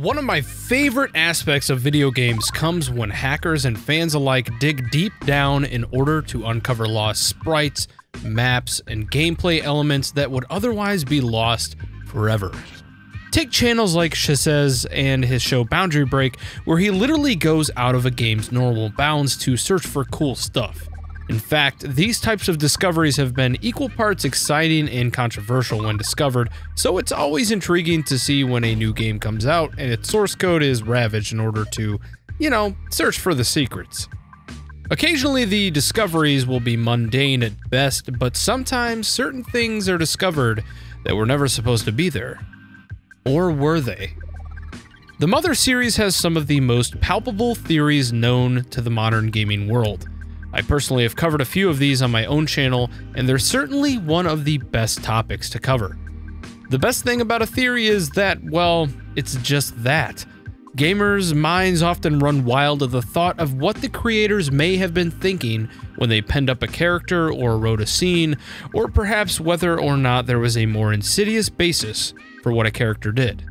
One of my favorite aspects of video games comes when hackers and fans alike dig deep down in order to uncover lost sprites, maps, and gameplay elements that would otherwise be lost forever. Take channels like Shesez and his show Boundary Break, where he literally goes out of a game's normal bounds to search for cool stuff. In fact, these types of discoveries have been equal parts exciting and controversial when discovered, so it's always intriguing to see when a new game comes out and its source code is ravaged in order to, you know, search for the secrets. Occasionally, the discoveries will be mundane at best, but sometimes certain things are discovered that were never supposed to be there. Or were they? The Mother series has some of the most palpable theories known to the modern gaming world. I personally have covered a few of these on my own channel, and they're certainly one of the best topics to cover. The best thing about a theory is that, well, it's just that. Gamers' minds often run wild at the thought of what the creators may have been thinking when they penned up a character or wrote a scene, or perhaps whether or not there was a more insidious basis for what a character did.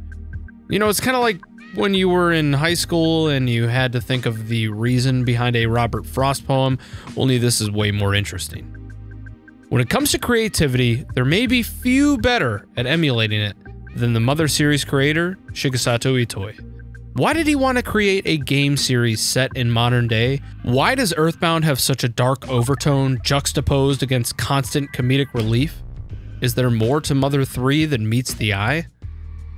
You know, it's kind of like when you were in high school and you had to think of the reason behind a Robert Frost poem, only this is way more interesting. When it comes to creativity, there may be few better at emulating it than the Mother series creator, Shigesato Itoi. Why did he want to create a game series set in modern day? Why does Earthbound have such a dark overtone juxtaposed against constant comedic relief? Is there more to Mother 3 than meets the eye?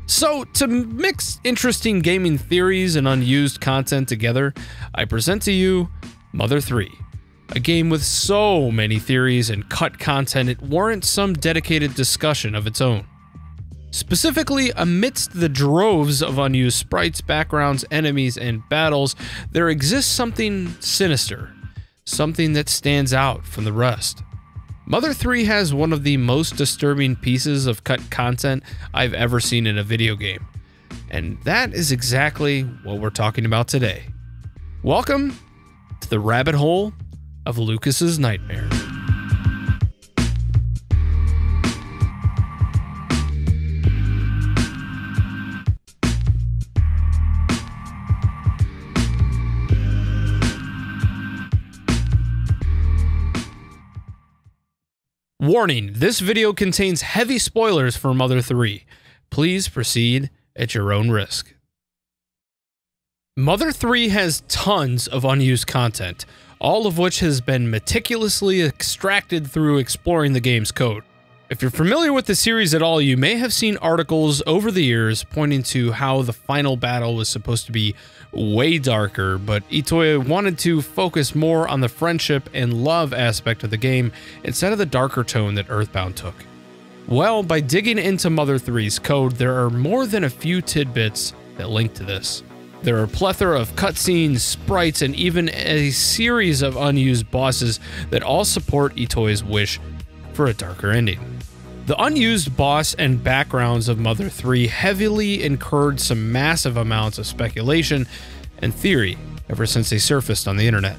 So, to mix interesting gaming theories and unused content together, I present to you Mother 3, a game with so many theories and cut content it warrants some dedicated discussion of its own. Specifically, amidst the droves of unused sprites, backgrounds, enemies, and battles, there exists something sinister, something that stands out from the rest. Mother 3 has one of the most disturbing pieces of cut content I've ever seen in a video game, and that is exactly what we're talking about today. Welcome to the rabbit hole of Lucas's nightmare. Warning, this video contains heavy spoilers for Mother 3. Please proceed at your own risk. Mother 3 has tons of unused content, all of which has been meticulously extracted through exploring the game's code. If you're familiar with the series at all, you may have seen articles over the years pointing to how the final battle was supposed to be way darker, but Itoi wanted to focus more on the friendship and love aspect of the game instead of the darker tone that Earthbound took. Well, by digging into Mother 3's code, there are more than a few tidbits that link to this. There are a plethora of cutscenes, sprites, and even a series of unused bosses that all support Itoi's wish for a darker ending. The unused boss and backgrounds of Mother 3 heavily incurred some massive amounts of speculation and theory ever since they surfaced on the internet.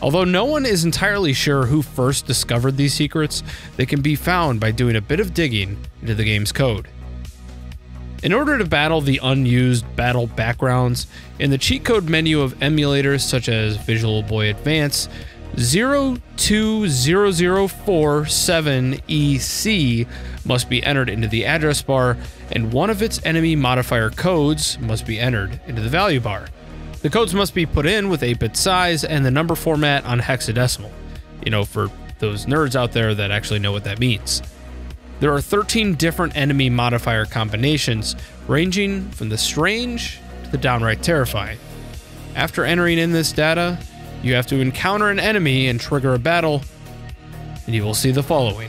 Although no one is entirely sure who first discovered these secrets, they can be found by doing a bit of digging into the game's code. In order to battle the unused battle backgrounds, in the cheat code menu of emulators such as Visual Boy Advance, 02004-7EC must be entered into the address bar, and one of its enemy modifier codes must be entered into the value bar. The codes must be put in with 8-bit size and the number format on hexadecimal. You know, for those nerds out there that actually know what that means. There are 13 different enemy modifier combinations, ranging from the strange to the downright terrifying. After entering in this data, you have to encounter an enemy and trigger a battle, and you will see the following.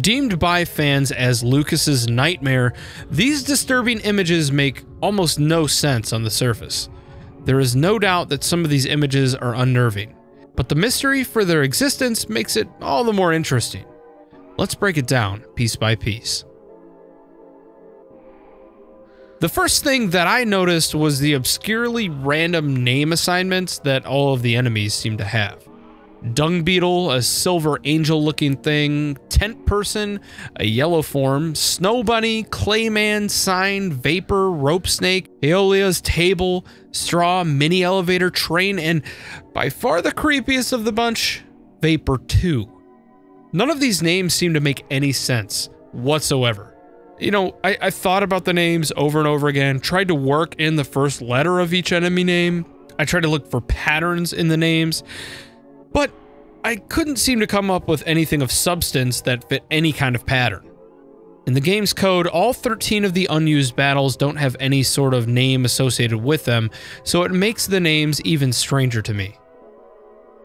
Deemed by fans as Lucas's nightmare, these disturbing images make almost no sense on the surface. There is no doubt that some of these images are unnerving, but the mystery for their existence makes it all the more interesting. Let's break it down piece by piece. The first thing that I noticed was the obscurely random name assignments that all of the enemies seem to have. Dung beetle, a silver angel looking thing, tent person, a yellow form, snow bunny, clayman, sign, vapor, rope snake, Aeolia's table, straw, mini elevator, train, and by far the creepiest of the bunch, Vapor 2. None of these names seem to make any sense whatsoever. You know, I thought about the names over and over again, tried to work in the first letter of each enemy name. I tried to look for patterns in the names, but I couldn't seem to come up with anything of substance that fit any kind of pattern. In the game's code, all 13 of the unused battles don't have any sort of name associated with them, so it makes the names even stranger to me.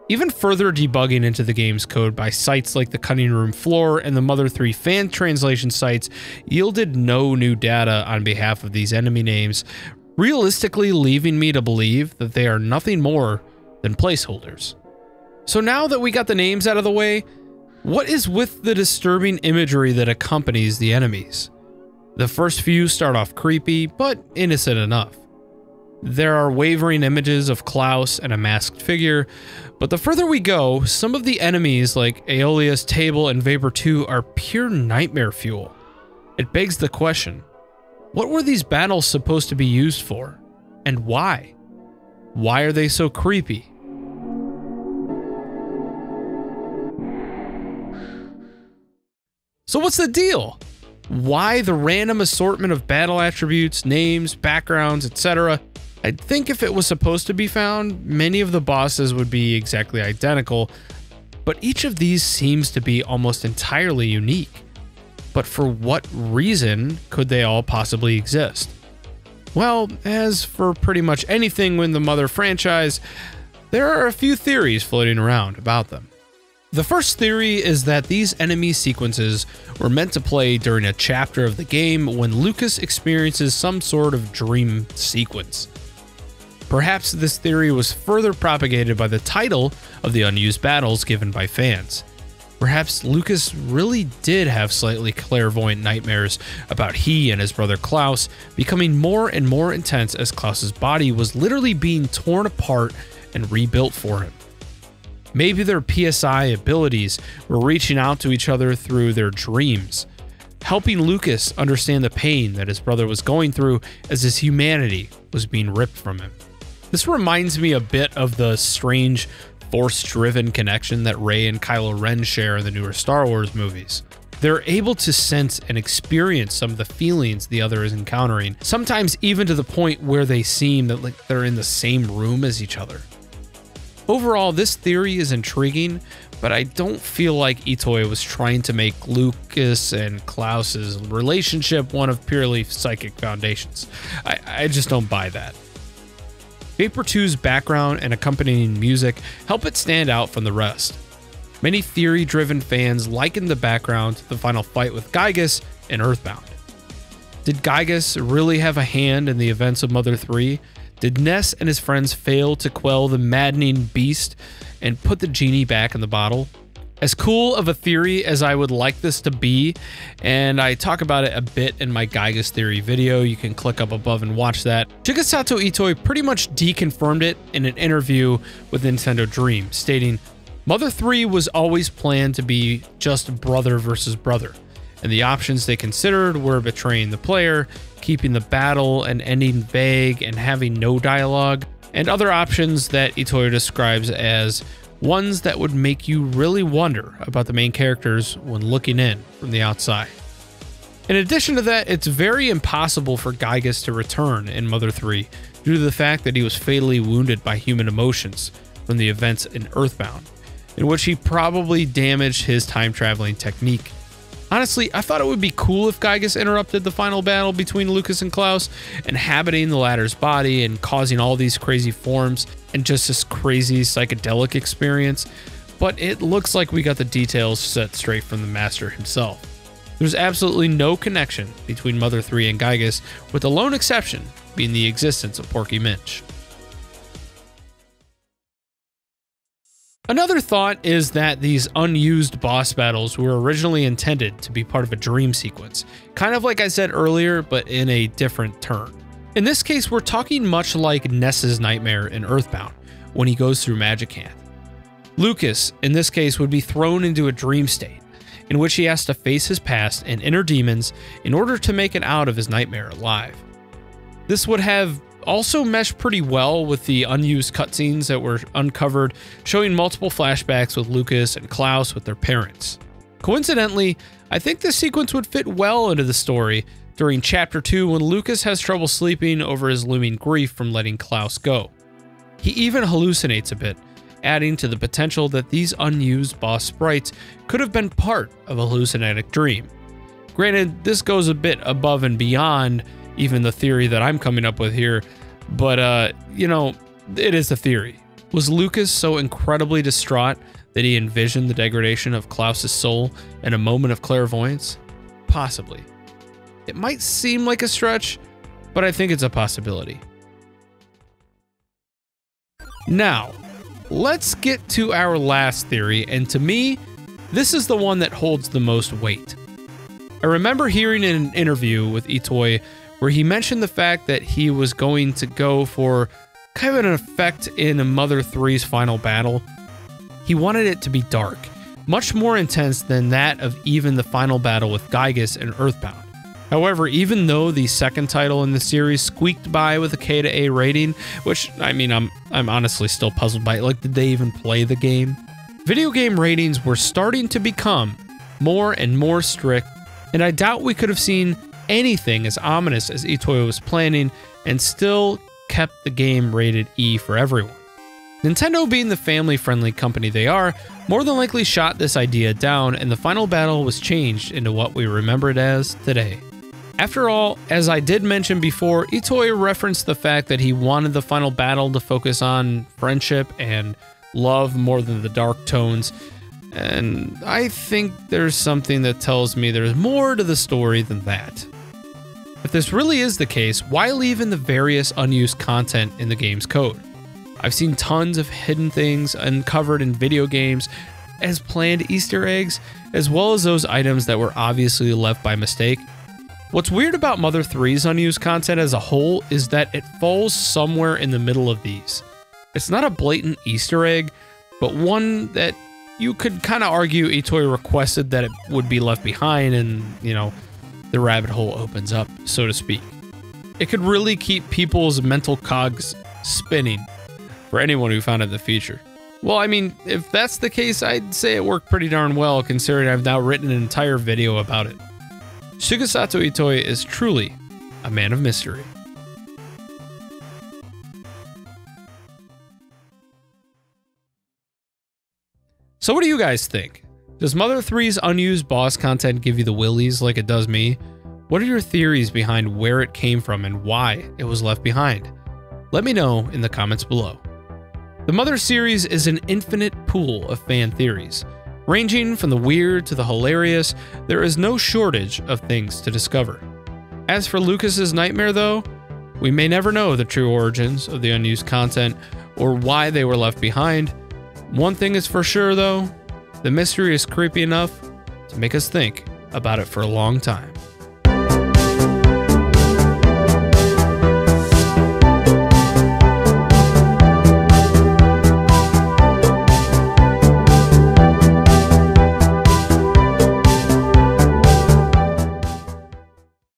Even further debugging into the game's code by sites like The Cutting Room Floor and the Mother 3 fan translation sites yielded no new data on behalf of these enemy names, realistically leaving me to believe that they are nothing more than placeholders. So now that we got the names out of the way, what is with the disturbing imagery that accompanies the enemies? The first few start off creepy, but innocent enough. There are wavering images of Claus and a masked figure, but the further we go, some of the enemies like Aeolia's table and Vapor 2 are pure nightmare fuel. It begs the question, what were these battles supposed to be used for? And why? Why are they so creepy? So what's the deal? Why the random assortment of battle attributes, names, backgrounds, etc.? I think if it was supposed to be found, many of the bosses would be exactly identical, but each of these seems to be almost entirely unique. But for what reason could they all possibly exist? Well, as for pretty much anything in the Mother franchise, there are a few theories floating around about them. The first theory is that these enemy sequences were meant to play during a chapter of the game when Lucas experiences some sort of dream sequence. Perhaps this theory was further propagated by the title of the unused battles given by fans. Perhaps Lucas really did have slightly clairvoyant nightmares about he and his brother Klaus becoming more and more intense as Klaus's body was literally being torn apart and rebuilt for him. Maybe their PSI abilities were reaching out to each other through their dreams, helping Lucas understand the pain that his brother was going through as his humanity was being ripped from him. This reminds me a bit of the strange, force-driven connection that Rey and Kylo Ren share in the newer Star Wars movies. They're able to sense and experience some of the feelings the other is encountering, sometimes even to the point where they seem that like they're in the same room as each other. Overall, this theory is intriguing, but I don't feel like Itoi was trying to make Lucas and Klaus's relationship one of purely psychic foundations. I just don't buy that. Vapor 2's background and accompanying music help it stand out from the rest. Many theory-driven fans liken the background to the final fight with Giygas in Earthbound. Did Giygas really have a hand in the events of Mother 3? Did Ness and his friends fail to quell the maddening beast and put the genie back in the bottle? As cool of a theory as I would like this to be, and I talk about it a bit in my Giygas theory video, you can click up above and watch that. Shigesato Itoi pretty much deconfirmed it in an interview with Nintendo Dream, stating, "Mother 3 was always planned to be just brother versus brother, and the options they considered were betraying the player, keeping the battle and ending vague and having no dialogue, and other options that Itoi describes as ones that would make you really wonder about the main characters when looking in from the outside." In addition to that, it's very impossible for Giygas to return in Mother 3 due to the fact that he was fatally wounded by human emotions from the events in Earthbound, in which he probably damaged his time-traveling technique. Honestly, I thought it would be cool if Giygas interrupted the final battle between Lucas and Klaus, inhabiting the latter's body and causing all these crazy forms and just this crazy psychedelic experience, but it looks like we got the details set straight from the master himself. There's absolutely no connection between Mother 3 and Giygas, with the lone exception being the existence of Porky Minch. Another thought is that these unused boss battles were originally intended to be part of a dream sequence, kind of like I said earlier, but in a different turn. In this case, we're talking much like Ness's nightmare in Earthbound, when he goes through Magicant. Lucas, in this case, would be thrown into a dream state, in which he has to face his past and inner demons in order to make it out of his nightmare alive. This would have also meshed pretty well with the unused cutscenes that were uncovered, showing multiple flashbacks with Lucas and Claus with their parents. Coincidentally, I think this sequence would fit well into the story during Chapter 2 when Lucas has trouble sleeping over his looming grief from letting Claus go. He even hallucinates a bit, adding to the potential that these unused boss sprites could have been part of a hallucinogenic dream. Granted, this goes a bit above and beyond even the theory that I'm coming up with here, but you know, it is a theory. Was Lucas so incredibly distraught that he envisioned the degradation of Klaus's soul in a moment of clairvoyance? Possibly. It might seem like a stretch, but I think it's a possibility. Now, let's get to our last theory, and to me, this is the one that holds the most weight. I remember hearing in an interview with Itoi where he mentioned the fact that he was going to go for kind of an effect in Mother 3's final battle. He wanted it to be dark, much more intense than that of even the final battle with Giygas and Earthbound. However, even though the second title in the series squeaked by with a K to A rating, which, I mean, I'm honestly still puzzled by it. Like, did they even play the game? Video game ratings were starting to become more and more strict, and I doubt we could have seen anything as ominous as Itoi was planning and still kept the game rated E for everyone. Nintendo, being the family-friendly company they are, more than likely shot this idea down, and the final battle was changed into what we remember it as today. After all, as I did mention before, Itoi referenced the fact that he wanted the final battle to focus on friendship and love more than the dark tones, and I think there's something that tells me there's more to the story than that. If this really is the case, why leave in the various unused content in the game's code? I've seen tons of hidden things uncovered in video games as planned Easter eggs, as well as those items that were obviously left by mistake. What's weird about Mother 3's unused content as a whole is that it falls somewhere in the middle of these. It's not a blatant Easter egg, but one that you could kind of argue Itoi requested that it would be left behind, and, you know, the rabbit hole opens up, so to speak. It could really keep people's mental cogs spinning for anyone who found it in the future. Well, I mean, if that's the case, I'd say it worked pretty darn well, considering I've now written an entire video about it. Shigesato Itoi is truly a man of mystery. So what do you guys think? Does Mother 3's unused boss content give you the willies like it does me? What are your theories behind where it came from and why it was left behind? Let me know in the comments below. The Mother series is an infinite pool of fan theories. Ranging from the weird to the hilarious, there is no shortage of things to discover. As for Lucas's nightmare though, we may never know the true origins of the unused content or why they were left behind. One thing is for sure though, the mystery is creepy enough to make us think about it for a long time.